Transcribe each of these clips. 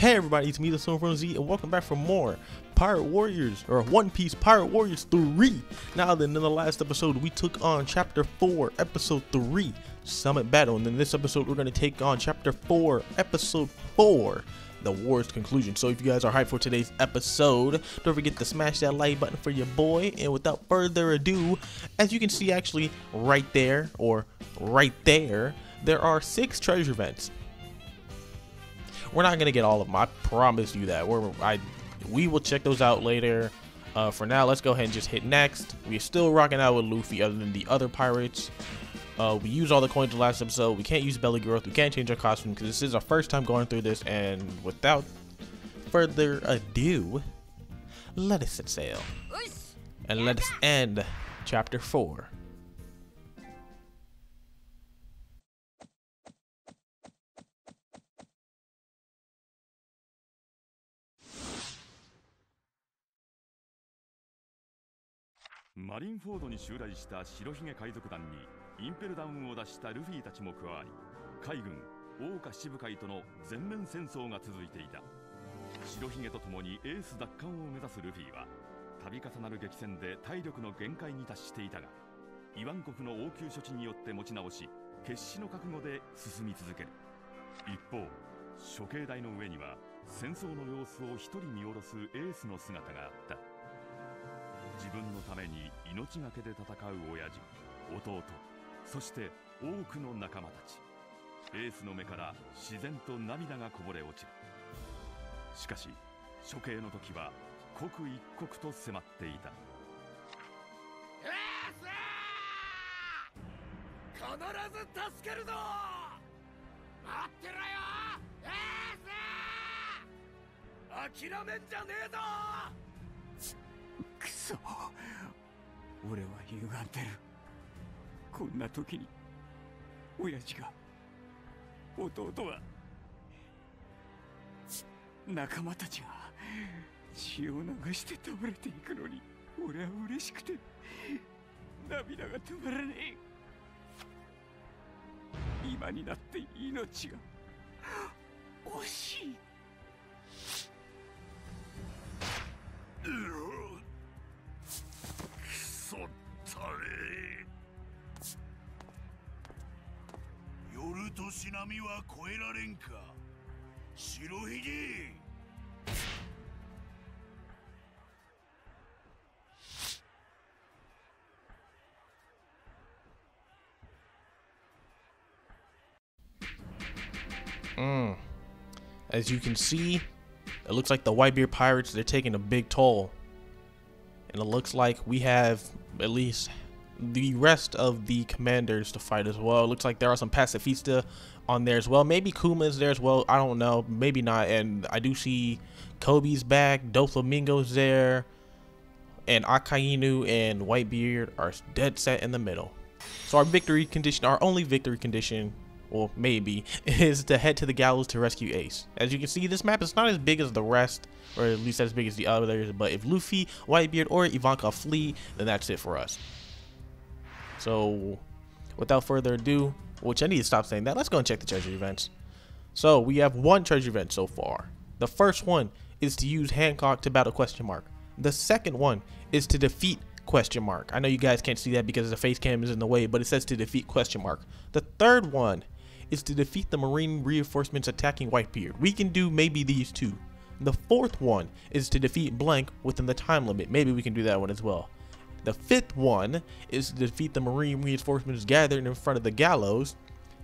Hey everybody, it's me, the Son from Z, and welcome back for more Pirate Warriors, or One Piece Pirate Warriors 3. Now then, in the last episode, we took on Chapter 4, Episode 3, Summit Battle. And then this episode, we're going to take on Chapter 4, Episode 4, The War's Conclusion. So if you guys are hyped for today's episode, don't forget to smash that like button for your boy. And without further ado, as you can see actually right there, or right there, there are 6 treasure vents. We're not gonna get all of them, I promise you that. We will check those out later. For now, let's go ahead and just hit next. We're still rocking out with Luffy, other than the other pirates. We used all the coins the last episode. We can't use belly growth. We can't change our costume because this is our first time going through this. And without further ado, let us set sail and let us end Chapter 4.マリンフォードに襲来した白ひげ海賊団にインペルダウンを出したルフィたちも加わり、海軍大岡支部会との全面戦争が続いていた。白ひげと共にエース奪還を目指すルフィは度重なる激戦で体力の限界に達していたが、イワンコフの応急処置によって持ち直し、決死の覚悟で進み続ける。一方、処刑台の上には戦争の様子を一人見下ろすエースの姿があった。自分のために命がけで戦う親父、弟、そして多くの仲間たち。エースの目から自然と涙がこぼれ落ちる。しかし処刑の時は刻一刻と迫っていた。エース、必ず助けるぞ。待ってろよエース。諦めんじゃねえぞ。くそ、俺は歪んでる。こんな時に親父が、弟は、仲間たちが血を流して倒れていくのに、俺は嬉しくて涙が止まらねえ。今になって命が惜しい。夜年波は越えられんか、白ひげ。As you can see, it looks like the Whitebeard pirates, they're taking a big toll. And it looks like we have at least the rest of the commanders to fight as well. It looks like there are some Pacifista on there as well. Maybe Kuma is there as well. I don't know. Maybe not. And I do see Kobe's back. Doflamingo's there. And Akainu and Whitebeard are dead set in the middle. So our victory condition, our only victory condition, well, maybe, is to head to the gallows to rescue Ace. As you can see, this map is not as big as the rest, or at least as big as the others, but if Luffy, Whitebeard, or Ivankov flee, then that's it for us. So, without further ado, which I need to stop saying that, let's go and check the treasure events. So, we have 1 treasure event so far. The first one is to use Hancock to battle question mark. The second one is to defeat question mark. I know you guys can't see that because the face cam is in the way, but it says to defeat question mark. The third one is to defeat the marine reinforcements attacking Whitebeard. We can do maybe these 2. The fourth one is to defeat blank within the time limit. Maybe we can do that one as well. The fifth one is to defeat the marine reinforcements gathered in front of the gallows.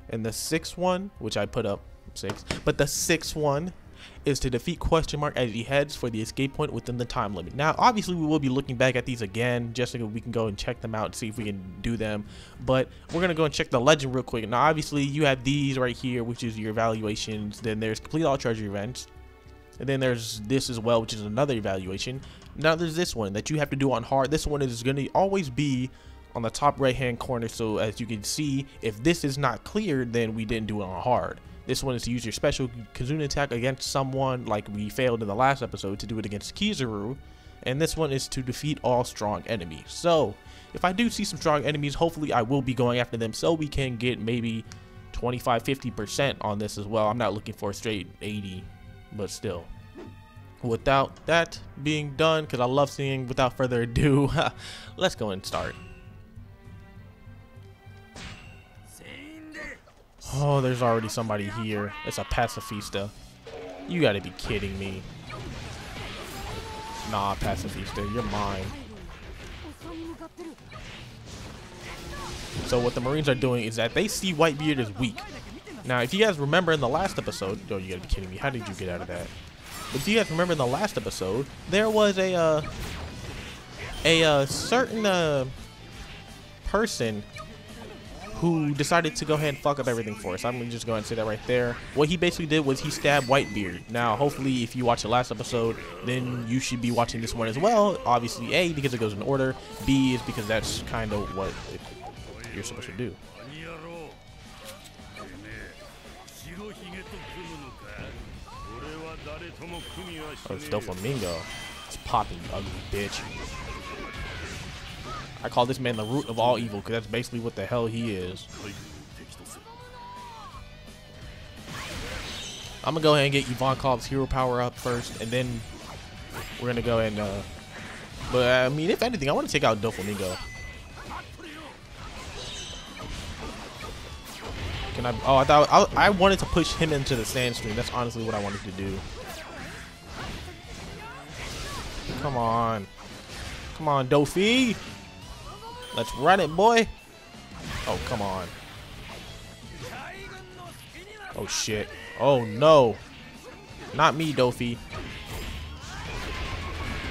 And the sixth one, which I put up 6, but the sixth one is to defeat question mark as he heads for the escape point within the time limit. Now, obviously we will be looking back at these again, just so we can go and check them out and see if we can do them. But we're going to go and check the legend real quick. Now, obviously you have these right here, which is your evaluations. Then there's complete all treasure events. And then there's this as well, which is another evaluation. Now there's this one that you have to do on hard. This one is going to always be on the top right hand corner. So as you can see, if this is not cleared, then we didn't do it on hard. This one is to use your special Kizuna attack against someone, like we failed in the last episode to do it against Kizaru. And this one is to defeat all strong enemies. So if I do see some strong enemies, hopefully I will be going after them so we can get maybe 25-50% on this as well. I'm not looking for a straight 80. but still. Without that being done, because I love seeing without further ado, let's go and start. Oh, there's already somebody here. It's a Pacifista. You gotta be kidding me. Nah, Pacifista, you're mine. So what the Marines are doing is that they see Whitebeard is weak. Now, if you guys remember in the last episode, oh, you gotta be kidding me. How did you get out of that? But do you guys remember in the last episode, there was a certain person who decided to go ahead and fuck up everything for us. I'm gonna just go ahead and say that right there. What he basically did was he stabbed Whitebeard. Now, hopefully, if you watched the last episode, then you should be watching this one as well. Obviously, A, because it goes in order. B is because that's kind of what you're supposed to do. Oh, it's Doflamingo. It's popping, ugly bitch. I call this man the root of all evil, because that's basically what the hell he is. I'm gonna go ahead and get Ivankov's hero power up first, and then we're gonna go and but I mean, if anything, I want to take out Doflamingo. Can I? Oh, I thought I wanted to push him into the sand stream. That's honestly what I wanted to do. Come on. Come on, Dofi. Let's run it, boy. Oh, come on. Oh, shit. Oh, no. Not me, Dofi.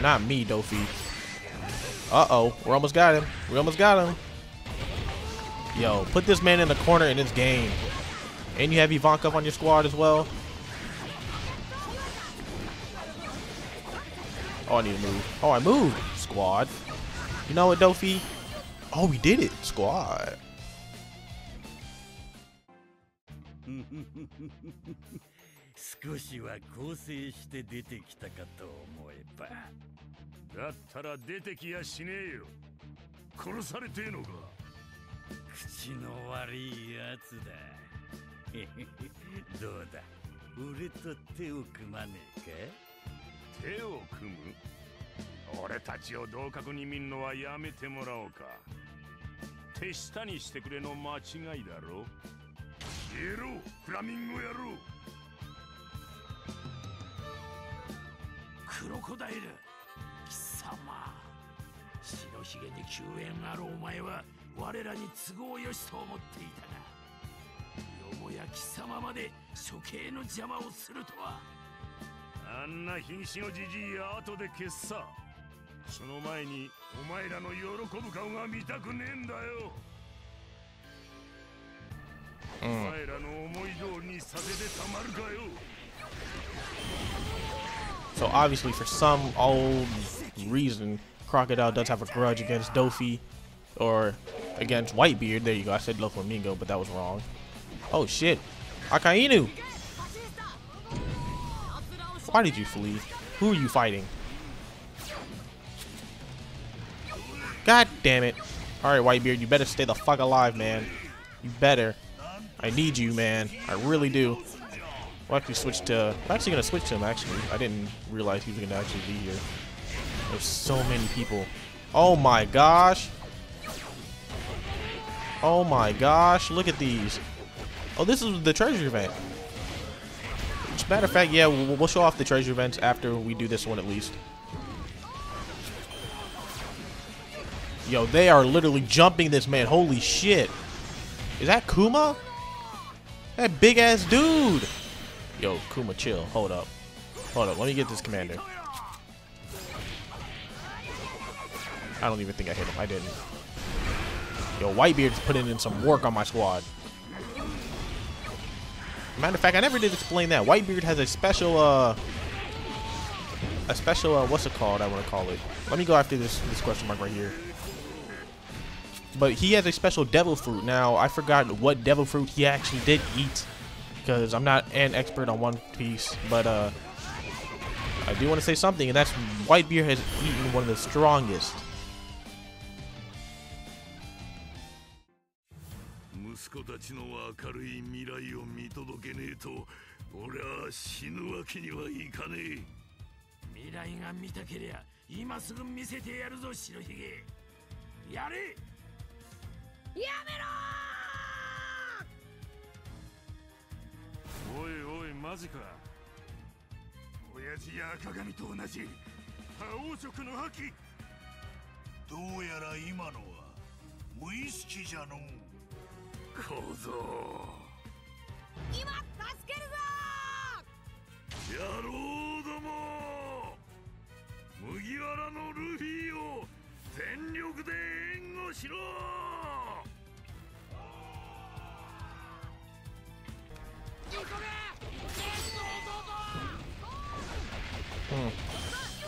Not me, Dofi. Uh-oh. We almost got him. We almost got him. Yo, put this man in the corner in this game. And you have Ivankov on your squad as well. Oh, I need to move. Oh, I moved. Squad. You know what, Dofi? Oh, we did it. Squad. So obviously, for some old reason, Crocodile does have a grudge against Dofi, or against Whitebeard. There you go. I said Doflamingo, but that was wrong. Oh shit, Akainu! Why did you flee? Who are you fighting? God damn it. All right, Whitebeard, you better stay the fuck alive, man. You better. I need you, man. I really do. We'll actually switch to... I'm actually going to switch to him, actually. I didn't realize he was going to actually be here. There's so many people. Oh, my gosh. Oh, my gosh. Look at these. Oh, this is the treasure event. As a matter of fact, yeah, we'll show off the treasure events after we do this one, at least. Yo, they are literally jumping this man. Holy shit. Is that Kuma? That big ass dude. Yo, Kuma, chill. Hold up. Hold up. Let me get this commander. I don't even think I hit him. I didn't. Yo, Whitebeard's putting in some work on my squad. Matter of fact, I never did explain that. Whitebeard has a special, what's it called? I want to call it. Let me go after this question mark right here. But he has a special devil fruit. Now, I forgot what devil fruit he actually did eat, because I'm not an expert on One Piece, but I do want to say something, and that's Whitebeard has eaten one of the strongest. 俺は死ぬわけにはいかねえ。未来が見たけりゃ今すぐ見せてやるぞ、白ひげ。やれ。やめろ。おいおい、マジか。親父や赤髪と同じ覇王色の覇気。どうやら今のは無意識じゃのう。小僧、今助けるぞ。野郎ども、麦わらのルフィを全力で援護しろ。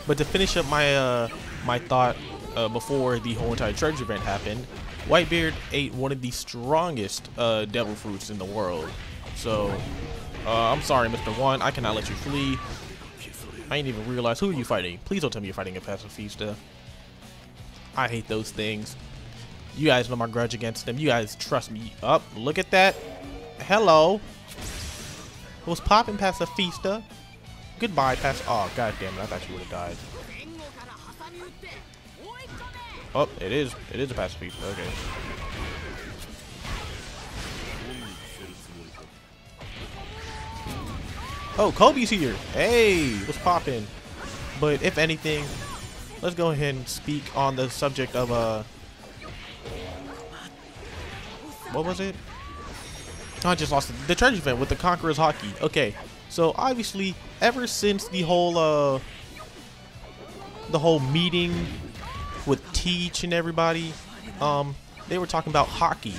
But to finish up my my thought before the whole entire treasure event happened, Whitebeard ate one of the strongest devil fruits in the world. So I'm sorry, Mr. One, I cannot let you flee. I didn't even realize who are you fighting. Please don't tell me you're fighting a Pacifista. I hate those things. You guys know my grudge against them. You guys trust me. Up, oh, look at that. Hello. What's popping, Pacifista? Goodbye, Pac. Oh, god damn it! I thought you would have died. Oh, it is. It is a Pacifista. Okay. Oh, Kobe's here. Hey, what's poppin'? But if anything, let's go ahead and speak on the subject of what was it? I just lost the treasure event with the Conqueror's Haki. Okay, so obviously, ever since the whole meeting with Teach and everybody, they were talking about hockey.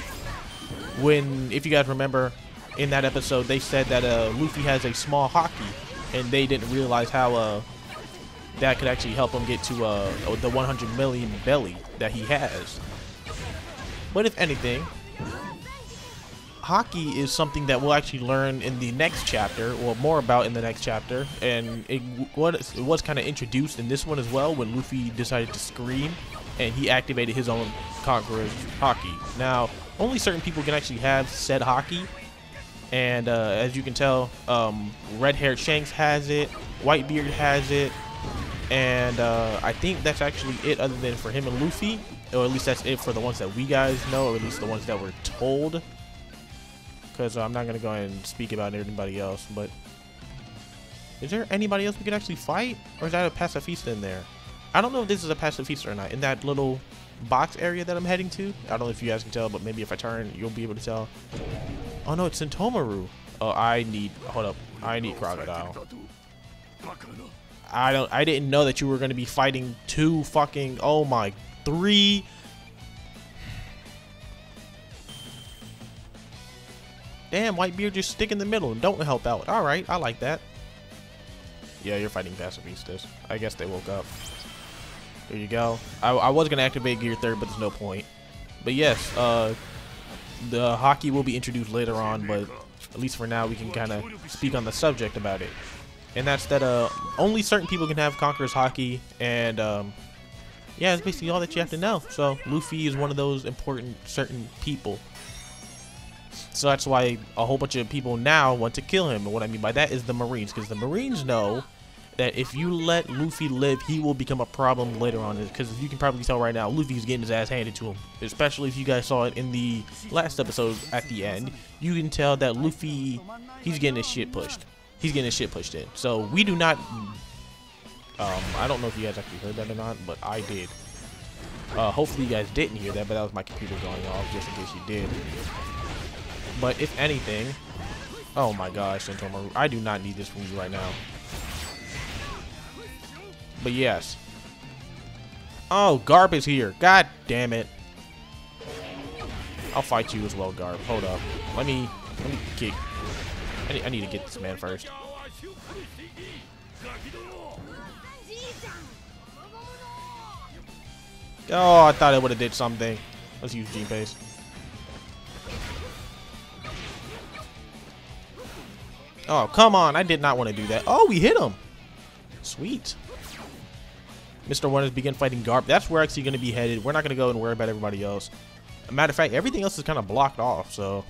When, if you guys remember, in that episode, they said that Luffy has a small hockey, and they didn't realize how that could actually help him get to the 100 million belly that he has. But if anything, hockey is something that we'll actually learn in the next chapter, or more about in the next chapter, and it was kind of introduced in this one as well when Luffy decided to scream, and he activated his own Conqueror's Haki. Now, only certain people can actually have said Haki. And as you can tell, red-haired Shanks has it, Whitebeard has it, and I think that's actually it other than for him and Luffy, or at least that's it for the ones that we guys know, or at least the ones that were told, because I'm not going to go ahead and speak about anybody else. But is there anybody else we could actually fight, or is that a Pacifista in there? I don't know if this is a Pacifista or not, in that little box area that I'm heading to. I don't know if you guys can tell, but maybe if I turn, you'll be able to tell. Oh no, it's Sentomaru. Oh, hold up, I need Crocodile. I didn't know that you were gonna be fighting two fucking, oh my, three. Damn, Whitebeard just stick in the middle and don't help out. All right, I like that. Yeah, you're fighting Pacifistas. I guess they woke up. There you go. I was gonna activate Gear 3rd, but there's no point. But yes, the hockey will be introduced later on, but at least for now we can kind of speak on the subject about it, and that's that only certain people can have Conqueror's Haki, and yeah, it's basically all that you have to know. So Luffy is one of those important certain people, so that's why a whole bunch of people now want to kill him. And what I mean by that is the Marines, because the Marines know that if you let Luffy live, he will become a problem later on, because you can probably tell right now, Luffy's getting his ass handed to him, especially if you guys saw it in the last episode at the end. You can tell that Luffy, he's getting his shit pushed. He's getting his shit pushed in. So we do not, I don't know if you guys actually heard that or not, but I did. Hopefully you guys didn't hear that, but that was my computer going off just in case you did. But if anything, oh my gosh, Sentomaru, I do not need this from you right now. But yes. Oh, Garp is here. God damn it. I'll fight you as well, Garp. Hold up. Let me kick. I need to get this man first. Oh, I thought it would have did something. Let's use Jinbei's. Oh, come on. I did not want to do that. Oh, we hit him. Sweet. Mr. One has begun fighting Garp. That's where we're actually going to be headed. We're not going to go and worry about everybody else. Matter of fact, everything else is kind of blocked off, so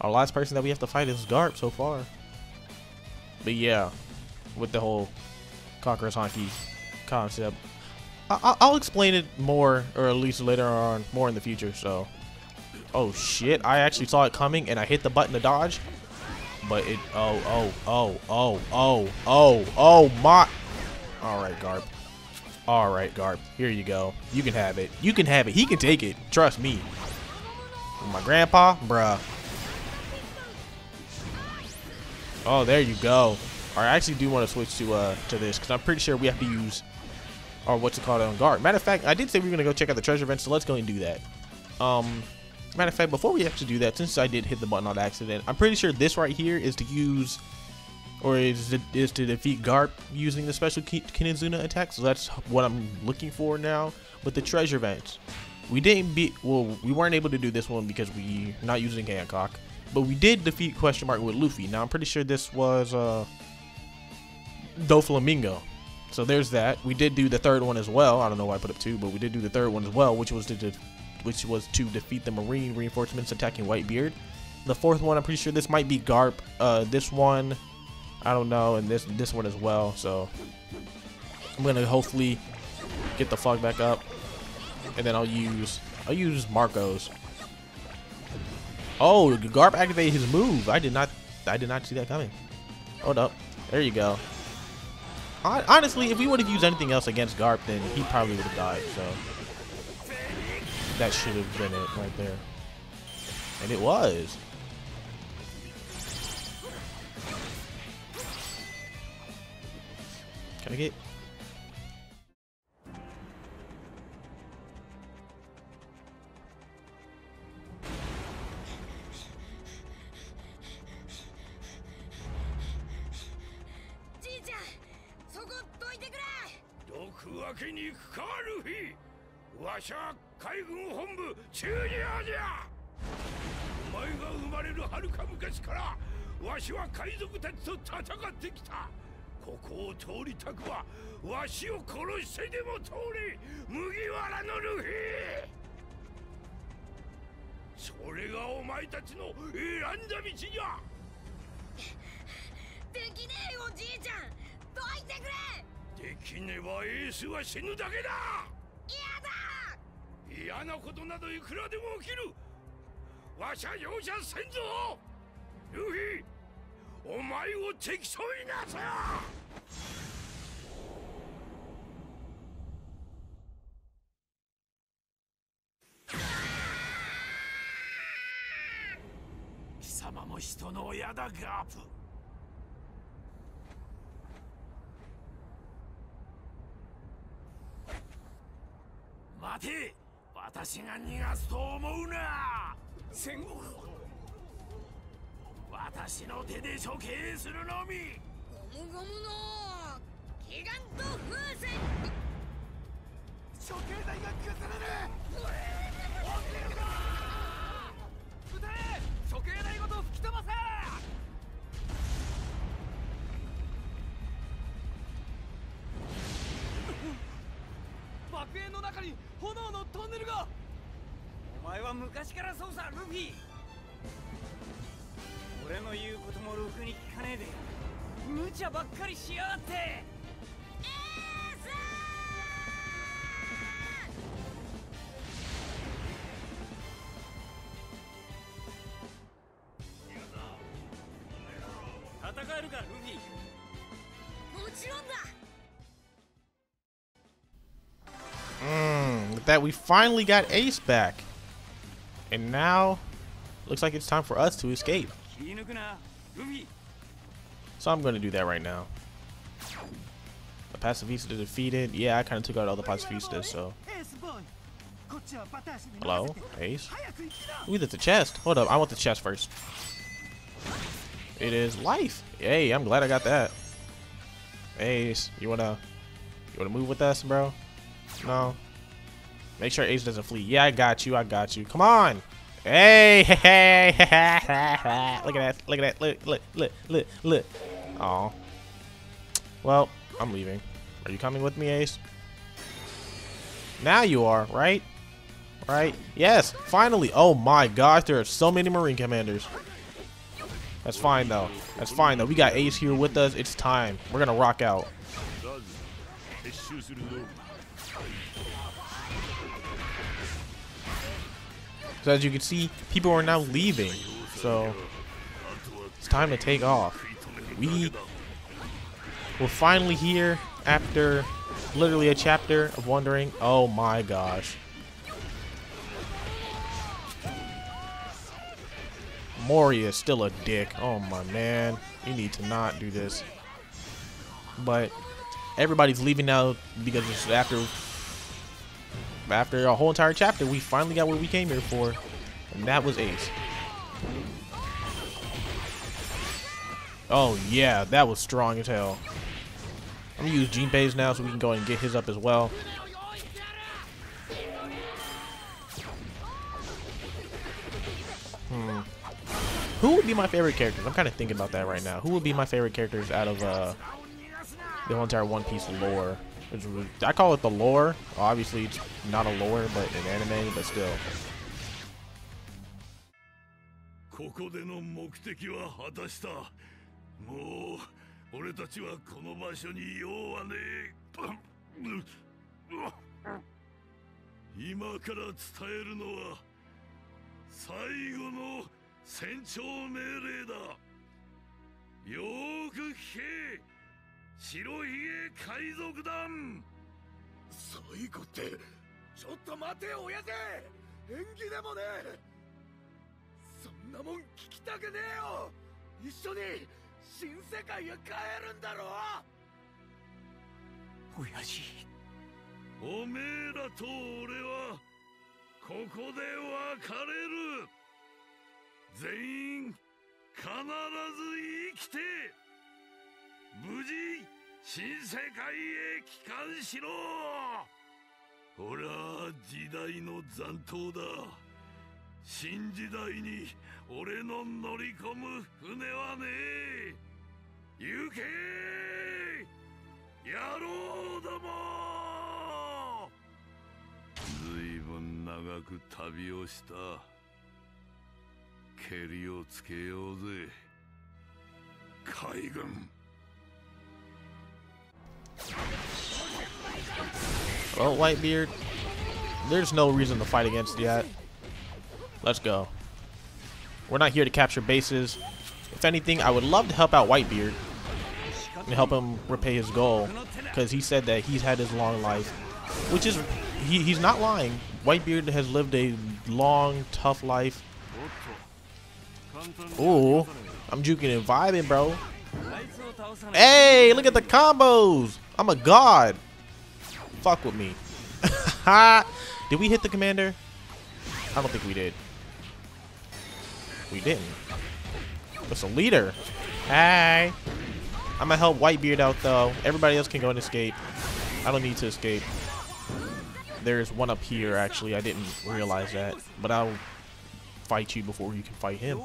Our last person that we have to fight is Garp so far. But yeah, with the whole Conqueror's Haki concept, I'll explain it more, or at least later on, more in the future. So, oh shit, I actually saw it coming and I hit the button to dodge, but it, oh my. All right, Garp. All right, Garp. Here you go. You can have it. You can have it. He can take it. Trust me. My grandpa, bruh. Oh, there you go. All right, I actually do want to switch to this because I'm pretty sure we have to use our what's it called on Garp. Matter of fact, I did say we were gonna go check out the treasure vent, so let's go and do that. Matter of fact, before we actually do that, since I did hit the button on accident, I'm pretty sure this right here is to use, or is to defeat Garp using the special Kizaru attack. So that's what I'm looking for now with the treasure vents. We didn't be, well, we weren't able to do this one because we're not using Hancock, but we did defeat question mark with Luffy. Now I'm pretty sure this was Doflamingo. So there's that. We did do the third one as well. I don't know why I put up two, but we did do the third one as well, which was to defeat the Marine reinforcements attacking Whitebeard. The fourth one, I'm pretty sure this might be Garp. This one, I don't know, and this one as well. So I'm gonna hopefully get the fog back up, and then I'll use Marco's. Oh, Garp activated his move. I did not see that coming. Hold up, there you go. Honestly, if we would have used anything else against Garp, then he probably would have died. So that should have been it right there, and it was. Can I get? With that, we finally got Ace back, and now looks like it's time for us to escape. So I'm gonna do that right now. The Pacifista defeated. Yeah, I kind of took out all the Pacifistas. So hello, Ace. Ooh, that's a chest. Hold up, I want the chest first. It is life. Hey, I'm glad I got that. Ace, you wanna move with us, bro? No. Make sure Ace doesn't flee. Yeah, I got you. I got you. Come on. Hey, hey, hey. Look at that. Look at that. Look. Aw. Well, I'm leaving. Are you coming with me, Ace? Now you are, right? Right? Yes, finally. Oh my gosh, there are so many Marine commanders. That's fine, though. That's fine, though. We got Ace here with us. It's time. We're going to rock out. So as you can see, people are now leaving. So it's time to take off. We were finally here after literally a chapter of wondering. Oh my gosh. Moria is still a dick. Oh my man. You need to not do this. But everybody's leaving now because it's after a whole entire chapter, we finally got what we came here for, and that was Ace. Oh yeah, that was strong as hell. I'm gonna use Jinbei's now so we can go and get his up as well. Who would be my favorite characters? I'm kind of thinking about that right now. Who would be my favorite characters out of the whole entire One Piece lore? I call it the lore. Obviously, it's not a lore, but an anime, but still. Well, Whitebeard, there's no reason to fight against yet. Let's go. We're not here to capture bases. If anything, I would love to help out Whitebeard and help him repay his goal, because he said that he's had his long life, which is, he's not lying. Whitebeard has lived a long, tough life. Ooh, I'm juking and vibing, bro. Hey, look at the combos. I'm a god. Fuck with me. Did we hit the commander? I don't think we did. We didn't. It's a leader. Hey. I'm gonna help Whitebeard out though. Everybody else can go and escape. I don't need to escape. There's one up here actually. I didn't realize that. But I'll fight you before you can fight him.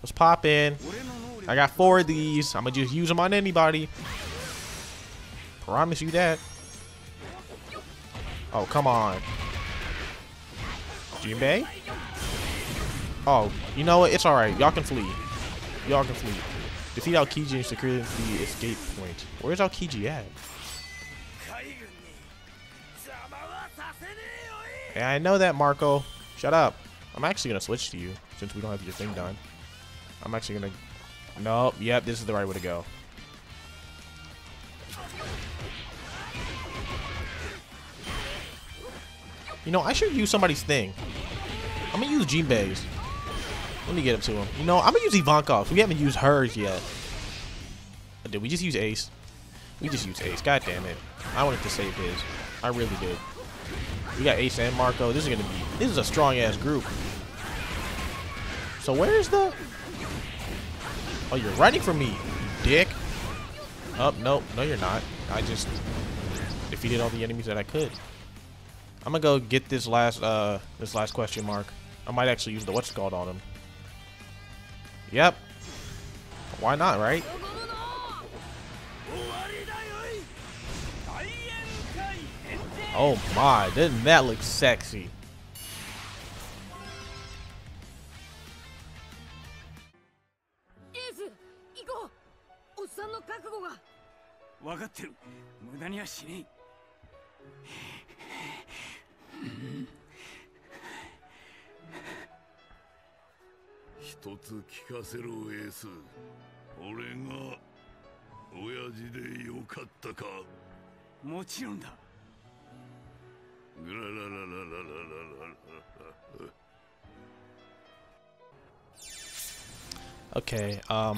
Let's pop in. I got 4 of these. I'm gonna just use them on anybody. Promise you that. Oh, come on. Jinbei? Oh, you know what? It's alright. Y'all can flee. Y'all can flee. Defeat Aokiji and secure the escape point. Where's Aokiji at? And I know that, Marco. Shut up. I'm actually going to switch to you since we don't have your thing done. I'm actually going to... Nope. Yep, this is the right way to go. You know, I should use somebody's thing. I'm going to use Jinbei's. Let me get up to him. You know, I'm going to use Ivankov. We haven't used hers yet. Did we just use Ace? We just used Ace. God damn it. I wanted to save his. I really did. We got Ace and Marco. This is going to be... This is a strong-ass group. So where is the... Oh, you're running from me, you dick. Oh, no. No, you're not. I just defeated all the enemies that I could. I'm gonna go get this last question mark. I might actually use the what's called on him. Yep. Why not, right? Oh my, doesn't that look sexy? んの覚悟が。分かってる。無駄にはしねえ。一つ聞かせろエース。俺が親父でよかったか。もちろんだ。グラララララララララ。Okay, a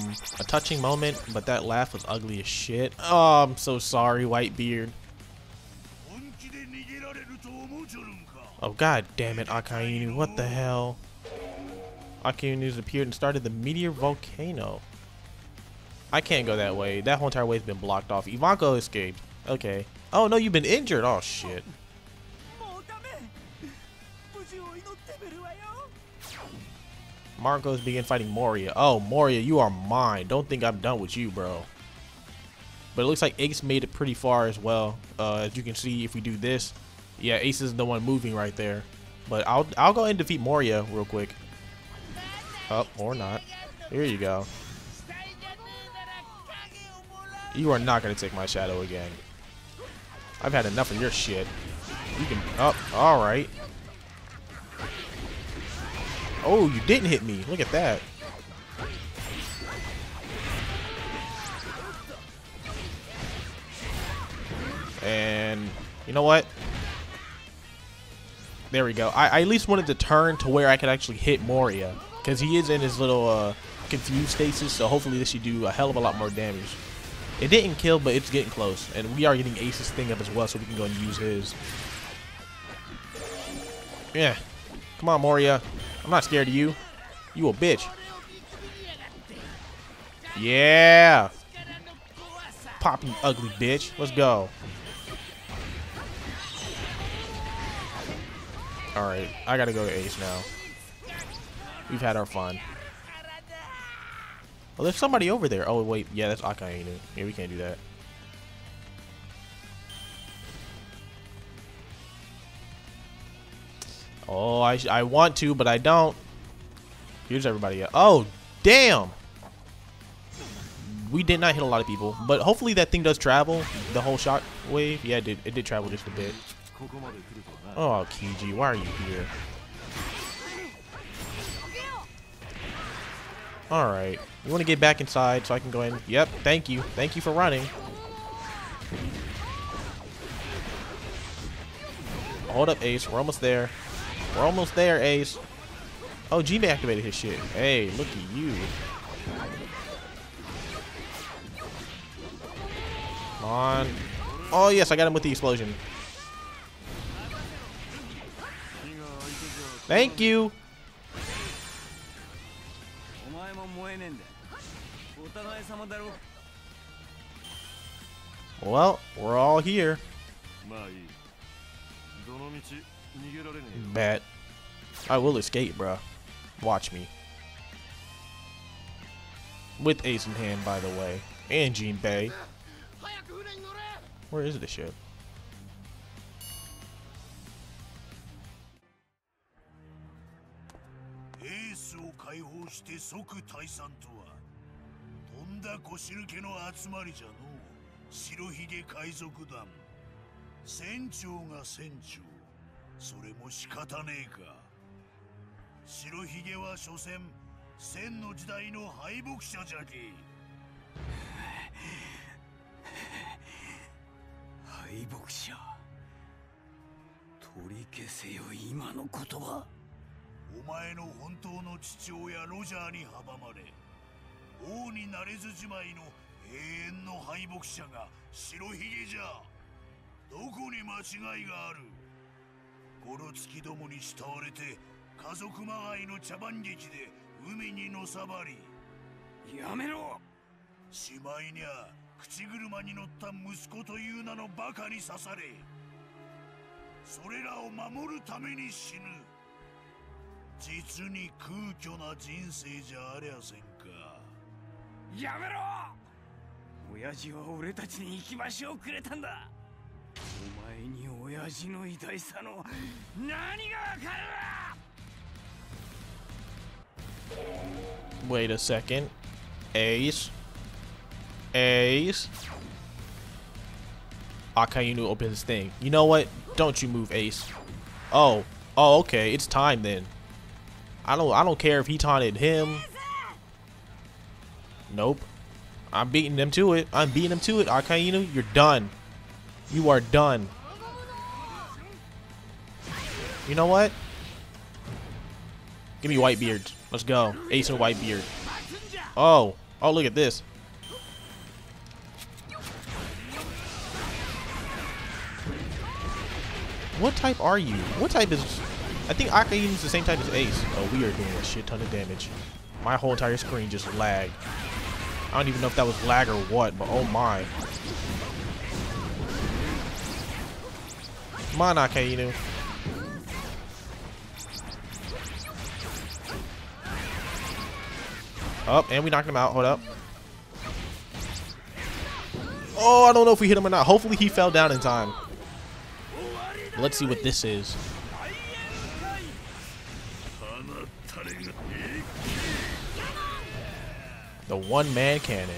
touching moment, but that laugh was ugly as shit. Oh, I'm so sorry, Whitebeard. Oh, god damn it, Akainu, what the hell? Akainu's appeared and started the meteor volcano. I can't go that way. That whole entire way's been blocked off. Ivankov escaped. Okay. Oh, no, you've been injured. Oh, shit. Marcos began fighting Moria. Oh, Moria, you are mine. Don't think I'm done with you, bro. But it looks like Ace made it pretty far as well. As you can see, if we do this, yeah, Ace is the one moving right there. But I'll go ahead and defeat Moria real quick. Oh, or not. Here you go. You are not gonna take my shadow again. I've had enough of your shit. You can. Oh, all right. Oh, you didn't hit me. Look at that. And you know what? There we go. I at least wanted to turn to where I could actually hit Moria, because he is in his little confused stasis, so hopefully this should do a hell of a lot more damage. It didn't kill, but it's getting close, and we are getting Ace's thing up as well, so we can go and use his. Yeah. Come on, Moria. I'm not scared of you. You a bitch. Yeah. Pop, you ugly bitch. Let's go. Alright. I gotta go to Ace now. We've had our fun. Oh, there's somebody over there. Oh, wait. Yeah, that's Akainu. Yeah, we can't do that. Oh, I want to, but I don't. Here's everybody. Oh, damn. We did not hit a lot of people, but hopefully that thing does travel. The whole shock wave. Yeah, it did travel just a bit. Oh, Aokiji, why are you here? All right. You want to get back inside so I can go in? Yep, thank you. Thank you for running. Hold up, Ace. We're almost there. We're almost there, Ace. Oh, Jinbei activated his shit. Hey, look at you. Come on. Oh, yes, I got him with the explosion. Thank you. Well, we're all here. Bet. I will escape, bruh. Watch me. With Ace in hand, by the way. And Jinbei. Where is the ship? Wait a second, Ace. Ace. Akainu opens his thing. You know what? Don't you move, Ace. Oh. Oh, okay. It's time then. I don't care if he taunted him. Nope. I'm beating them to it. I'm beating them to it. Akainu, you're done. You are done. You know what? Give me Whitebeard. Let's go. Ace and Whitebeard. Oh. Oh, look at this. What type are you? What type is... I think Akainu is the same type as Ace. Oh, we are doing a shit ton of damage. My whole entire screen just lagged. I don't even know if that was lag or what, but oh my. Come on, Akainu. Up, and we knocked him out. Hold up. Oh, I don't know if we hit him or not. Hopefully he fell down in time. Let's see what this is. The one-man cannon.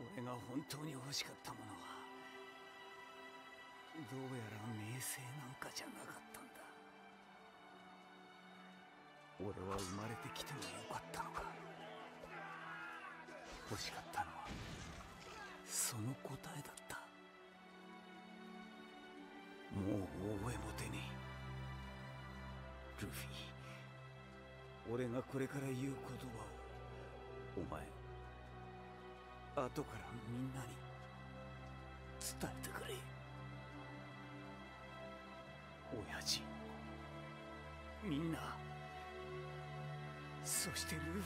俺が本当に欲しかったものはどうやら名声なんかじゃなかったんだ。俺は生まれてきてもよかったのか。欲しかったのはその答えだった。もう覚えもてねえ。ルフィ、俺がこれから言う言葉をお前後からみんなに伝えてくれ。親父、みんな、そしてルフィ。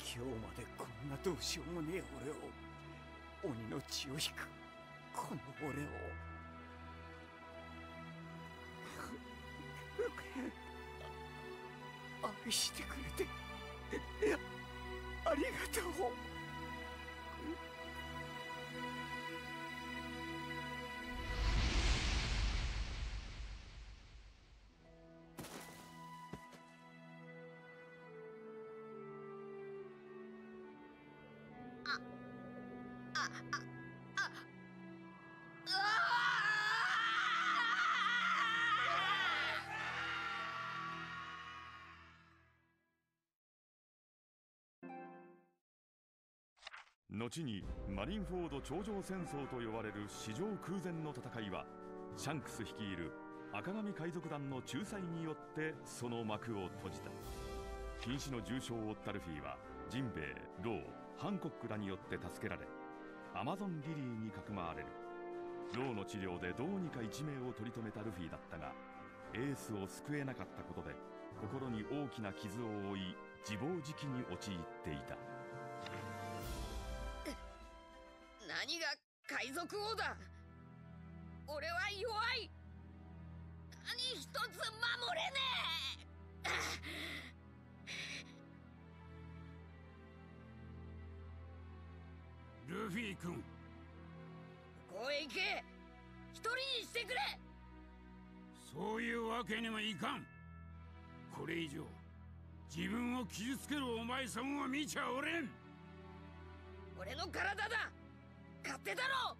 今日までこんなどうしようもねえ俺を、鬼の血を引くこの俺を愛してくれてありがとう。後にマリンフォード頂上戦争と呼ばれる史上空前の戦いは、シャンクス率いる赤髪海賊団の仲裁によってその幕を閉じた。瀕死の重傷を負ったルフィはジンベエ、ロー、ハンコックらによって助けられ、Amazonリリーにかくまわれる。ローの治療でどうにか一命を取り留めたルフィだったが、エースを救えなかったことで心に大きな傷を負い、自暴自棄に陥っていた。何が海賊王だ。俺は弱い。何一つ守れねえルフィ君、ここへ行け。一人にしてくれ。そういうわけにもいかん。これ以上自分を傷つけるお前さんを見ちゃおれん。俺の体だ、勝手だろ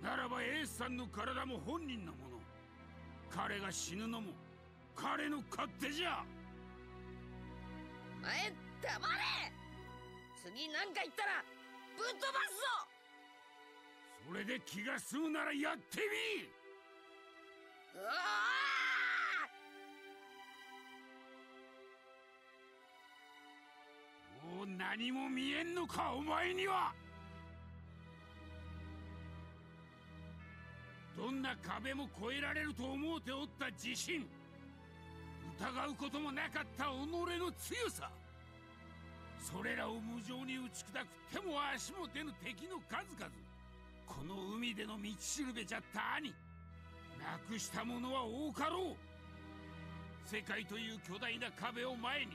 う。ならばエースさんの体も本人のもの。彼が死ぬのも彼の勝手じゃ。お前黙れ。次なんか言ったらぶっ飛ばすぞ。それで気が済むならやってみ。うわあ、もう何も見えんのかお前には。どんな壁も越えられると思うておった自信、疑うこともなかった己の強さ、それらを無情に打ち砕く手も足も出ぬ敵の数々、この海での道しるべじゃった兄、なくしたものは多かろう。世界という巨大な壁を前に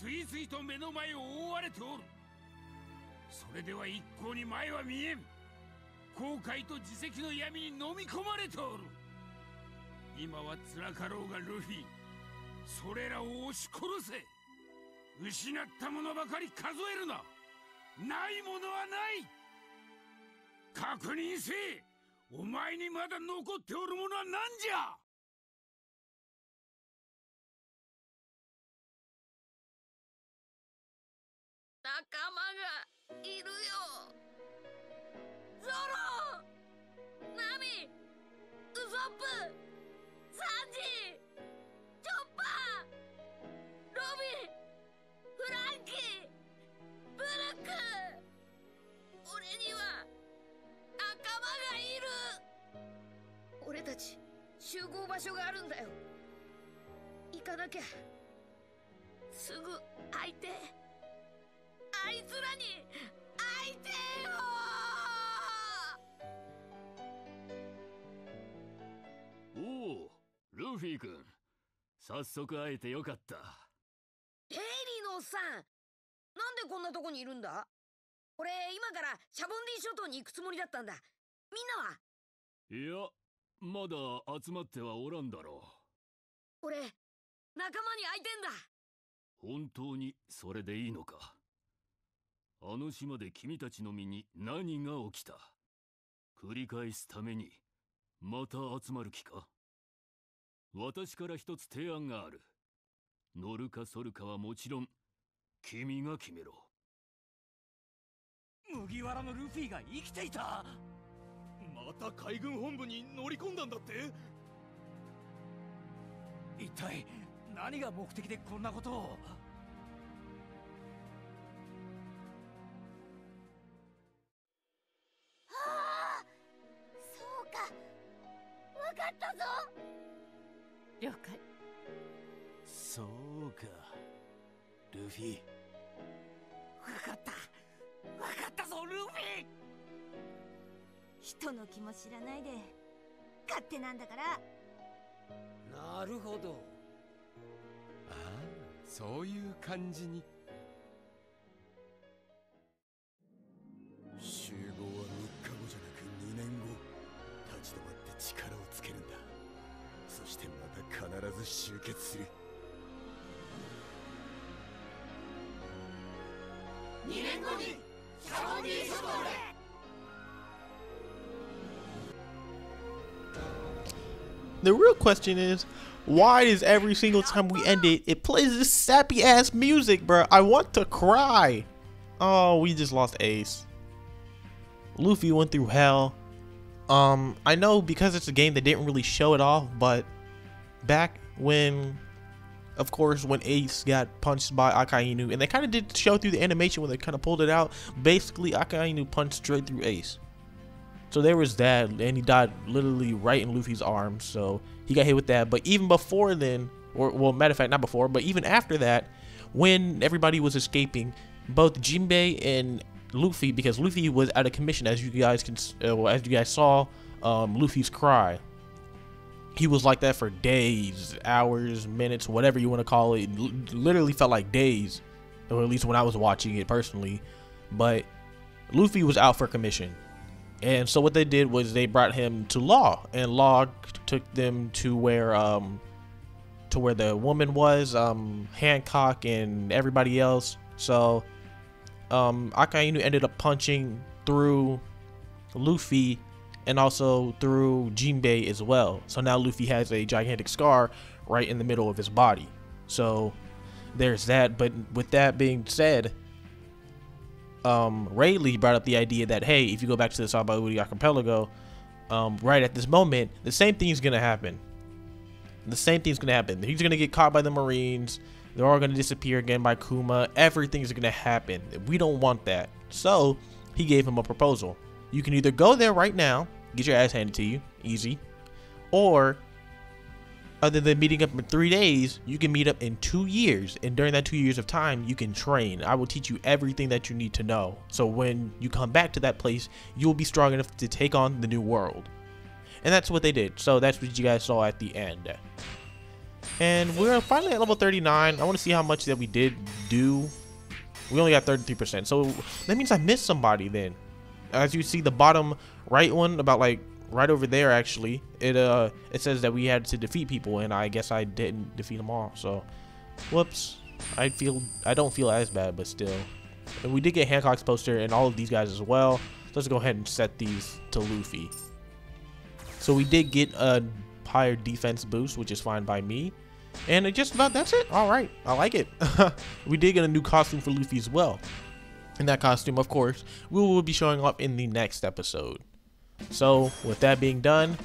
次々と目の前を覆われておる。それでは一向に前は見えん。後悔と自責の闇に飲み込まれておる。今は辛かろうがルフィ、それらを押し殺せ。失ったものばかり数えるな。ないものはない。確認せ。お前にまだ残っておるものは何じゃ。仲間がいるよ。ゾロ、ナミ、ウソップ、サンジ、チョッパー、ロビー、フランキー、ブルック。俺には仲間がいる。俺たち集合場所があるんだよ。行かなきゃ。すぐ会いて。あいつらに会いてよ。おお、ルフィ君、早速会えてよかった。ヘイリーのおっさん、なんでこんなとこにいるんだ。俺今からシャボンディ諸島に行くつもりだったんだ。みんなは。いや、まだ集まってはおらんだろう。俺仲間に会いてんだ。本当にそれでいいのか。あの島で君たちの身に何が起きた。繰り返すためにまた集まる気か。私から一つ提案がある。乗るかそるかはもちろん君が決めろ。麦わらのルフィが生きていた。また海軍本部に乗り込んだんだって。一体何が目的でこんなことを。ああ、そうか、わかったぞ。了解。そうか、ルフィ。わかった、わかったぞ、ルフィ。人の気も知らないで勝手なんだから。なるほど。ああ、そういう感じに。集合は3日後じゃなく2年後。立ち止まって力をつけるんだ。そしてまた必ず集結する。2年後にサバディ諸島で。The real question is, why is every single time we end it, it plays this sappy ass music, bro? I want to cry. Oh, we just lost Ace. Luffy went through hell. I know because it's a game that didn't really show it off, but back when, of course, when Ace got punched by Akainu, and they kind of did show through the animation when they kind of pulled it out, basically Akainu punched straight through Ace. So there was that, and he died literally right in Luffy's arms, so he got hit with that. But even before then, or well, matter of fact, not before, but even after that, when everybody was escaping, both Jinbei and Luffy, because Luffy was out of commission, as you guys can, as you guys saw, Luffy's cry. He was like that for days, hours, minutes, whatever you want to call it. It literally felt like days, or at least when I was watching it personally. But Luffy was out for commission. And so what they did was they brought him to Law, and Law took them to where the woman was, Hancock and everybody else. So Akainu ended up punching through Luffy and also through Jinbei as well. So now Luffy has a gigantic scar right in the middle of his body. So there's that. But with that being said, Rayleigh brought up the idea that, hey, if you go back to the Sabaody Archipelago, right at this moment, the same thing is going to happen. The same thing is going to happen. He's going to get caught by the Marines. They're all going to disappear again by Kuma. Everything's going to happen. We don't want that. So he gave him a proposal. You can either go there right now, get your ass handed to you, easy, or other than meeting up in 3 days, you can meet up in 2 years. And during that 2 years of time, you can train. I will teach you everything that you need to know. So when you come back to that place, you'll be strong enough to take on the new world. And that's what they did. So that's what you guys saw at the end. And we're finally at level 39. I want to see how much that we did do. We only got 33%. So that means I missed somebody then. As you see the bottom right one, about like right over there, actually, it says that we had to defeat people, and I guess I didn't defeat them all. So, whoops. I don't feel as bad, but still. And we did get Hancock's poster and all of these guys as well. So let's go ahead and set these to Luffy. So we did get a higher defense boost, which is fine by me. And just about that's it. All right, I like it. We did get a new costume for Luffy as well. And that costume, of course, we will be showing off in the next episode. So with that being done,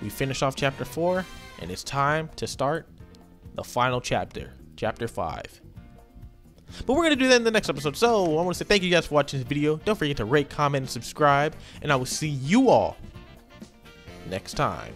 we finish off chapter 4, and it's time to start the final chapter, chapter 5. But we're going to do that in the next episode. So I want to say thank you guys for watching this video. Don't forget to rate, comment, and subscribe, and I will see you all next time.